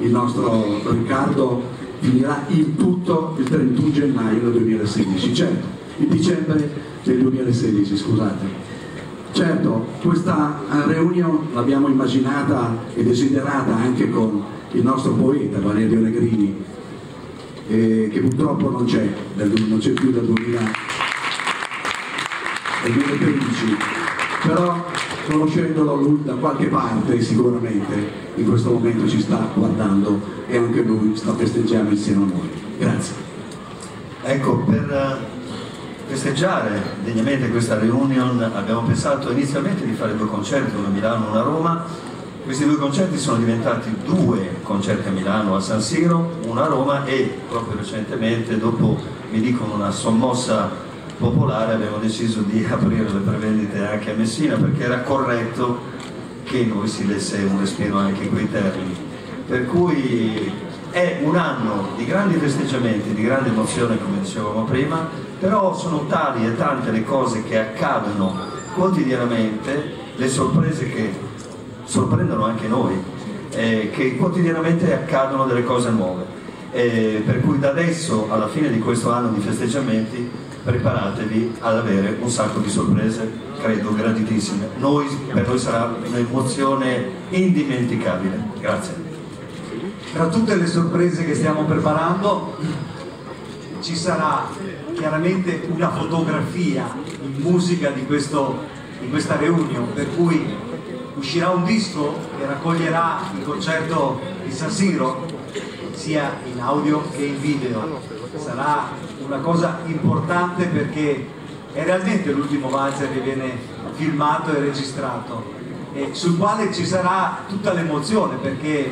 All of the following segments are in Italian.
Il nostro Riccardo finirà il tutto il 31 gennaio del 2016, certo, il dicembre del 2016, scusate. Certo, questa riunione l'abbiamo immaginata e desiderata anche con il nostro poeta Valerio Negrini, che purtroppo non c'è, non c'è più dal 2013, però conoscendolo lui da qualche parte sicuramente in questo momento ci sta guardando e anche lui sta festeggiando insieme a noi. Grazie. Ecco, per festeggiare degnamente questa reunion abbiamo pensato inizialmente di fare due concerti, uno a Milano e uno a Roma. Questi due concerti sono diventati due concerti a Milano, a San Siro, uno a Roma, e proprio recentemente, dopo mi dicono una sommossa popolare, abbiamo deciso di aprire le prevendite anche a Messina, perché era corretto che noi si desse un respiro anche in quei termini. Per cui è un anno di grandi festeggiamenti, di grande emozione, come dicevamo prima, però sono tali e tante le cose che accadono quotidianamente, le sorprese che sorprendono anche noi, che quotidianamente accadono delle cose nuove, per cui da adesso alla fine di questo anno di festeggiamenti preparatevi ad avere un sacco di sorprese, credo, graditissime. Per noi sarà un'emozione indimenticabile. Grazie. Tra tutte le sorprese che stiamo preparando ci sarà chiaramente una fotografia in musica di questa reunion, per cui uscirà un disco che raccoglierà il concerto di San Siro, sia in audio che in video. Sarà una cosa importante perché è realmente l'ultimo valzer che viene filmato e registrato, e sul quale ci sarà tutta l'emozione, perché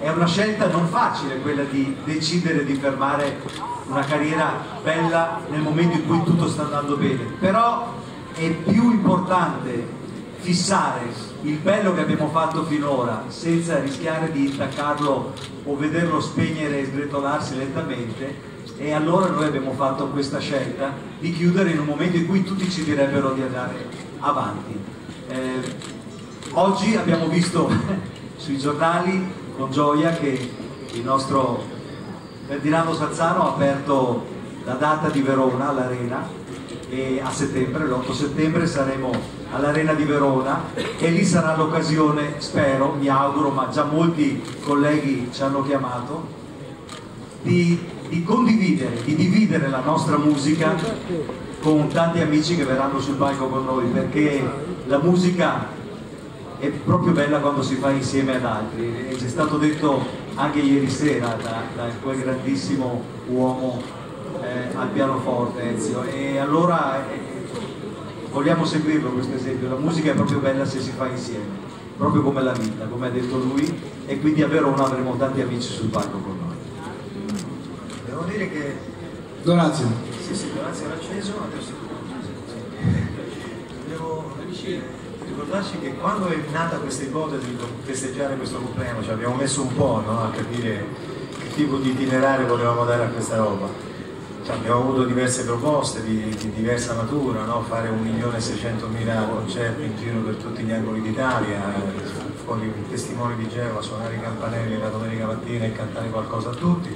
è una scelta non facile quella di decidere di fermare una carriera bella nel momento in cui tutto sta andando bene, però è più importante fissare il bello che abbiamo fatto finora senza rischiare di intaccarlo o vederlo spegnere e sgretolarsi lentamente. E allora noi abbiamo fatto questa scelta di chiudere in un momento in cui tutti ci direbbero di andare avanti. Oggi abbiamo visto sui giornali con gioia che il nostro Ferdinando Salzano ha aperto la data di Verona all'Arena, e a settembre, l'8 settembre saremo all'Arena di Verona, e lì sarà l'occasione, spero, mi auguro, ma già molti colleghi ci hanno chiamato, di condividere, di dividere la nostra musica con tanti amici che verranno sul palco con noi, perché la musica è proprio bella quando si fa insieme ad altri, e c'è stato detto anche ieri sera da quel grandissimo uomo al pianoforte, Ezio, e allora vogliamo seguirlo questo esempio. La musica è proprio bella se si fa insieme, proprio come la vita, come ha detto lui, e quindi a Verona avremo tanti amici sul palco con noi. Devo dire che Donazio. Sì, Donazio era acceso, adesso devo ricordarci che quando è nata questa ipotesi di festeggiare questo compleanno, cioè abbiamo messo un po', no, a capire che tipo di itinerario volevamo dare a questa roba. Cioè, abbiamo avuto diverse proposte di diversa natura, no? Fare 1.600.000 concerti in giro per tutti gli angoli d'Italia, con i testimoni di Geova, suonare i campanelli la domenica mattina e cantare qualcosa a tutti.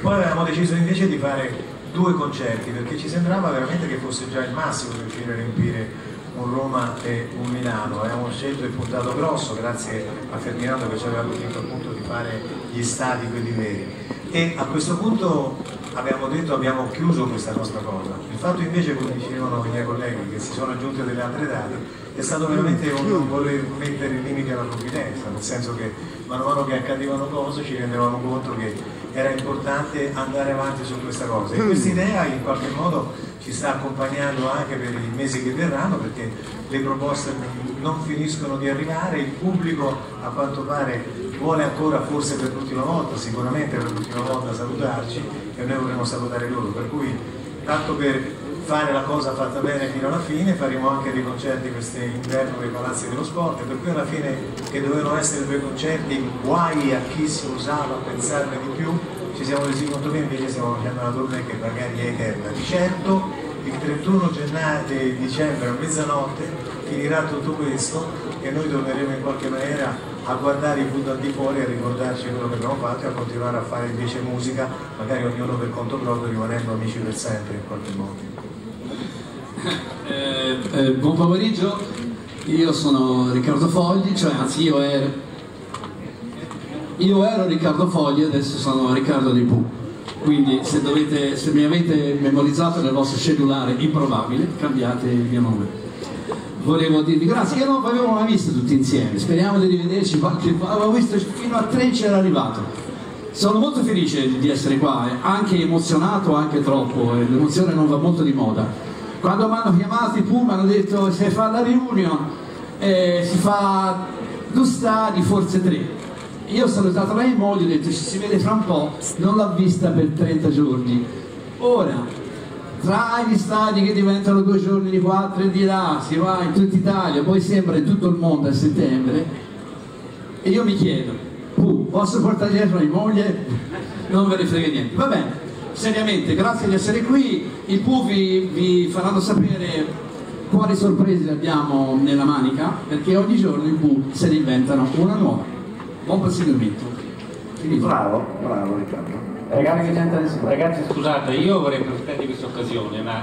Poi avevamo deciso invece di fare due concerti, perché ci sembrava veramente che fosse già il massimo per riuscire a riempire un Roma e un Milano. Avevamo scelto il puntato grosso, grazie a Ferdinando che ci aveva convinto appunto di fare gli stadi, quelli veri, e a questo punto abbiamo detto abbiamo chiuso questa nostra cosa. Il fatto invece, come dicevano i miei colleghi che si sono aggiunte delle altre date, è stato veramente un voler mettere in limite alla provvidenza, nel senso che man mano che accadevano cose ci rendevamo conto che era importante andare avanti su questa cosa, e questa idea in qualche modo ci sta accompagnando anche per i mesi che verranno, perché le proposte non finiscono di arrivare, il pubblico a quanto pare vuole ancora, forse per l'ultima volta, sicuramente per l'ultima volta, salutarci, e noi vorremmo salutare loro, per cui tanto per fare la cosa fatta bene fino alla fine faremo anche dei concerti quest'inverno nei palazzi dello sport, per cui alla fine, che dovevano essere due concerti, guai a chi si usava a pensarne di più, ci siamo resi conto che invece stiamo facendo una tournée che magari è eterna. Di certo il 31 dicembre a mezzanotte finirà tutto questo e noi torneremo in qualche maniera a guardare il punto al di fuori, a ricordarci quello che abbiamo fatto e a continuare a fare invece musica, magari ognuno per conto proprio, rimanendo amici per sempre in qualche modo. Buon pomeriggio, io sono Riccardo Fogli, cioè anzi io ero Riccardo Fogli e adesso sono Riccardo di Pooh, quindi se mi avete memorizzato nel vostro cellulare improbabile, cambiate il mio nome. Volevo dirvi grazie, io non vi avevo mai visto tutti insieme, speriamo di rivederci, avevo visto fino a 3 c'era arrivato. Sono molto felice di essere qua, anche emozionato, anche troppo, l'emozione non va molto di moda. Quando mi hanno chiamato i Pooh mi hanno detto se fa la riunione si fa 2 stadi forse 3. Io ho salutato lei e moglie, ho detto ci si vede fra un po', non l'ho vista per 30 giorni. Ora tra gli stadi che diventano 2 giorni di 4 e di là, si va in tutta Italia, poi sembra in tutto il mondo a settembre, e io mi chiedo Pooh, posso portare dietro mia moglie? Non ve ne frega niente, va bene. Seriamente, grazie di essere qui, i Pooh vi faranno sapere quali sorprese abbiamo nella manica, perché ogni giorno i Pooh se ne inventano una nuova. Buon proseguimento. Bravo, bravo Riccardo. Ragazzi, scusate, io vorrei approfittare di questa occasione, ma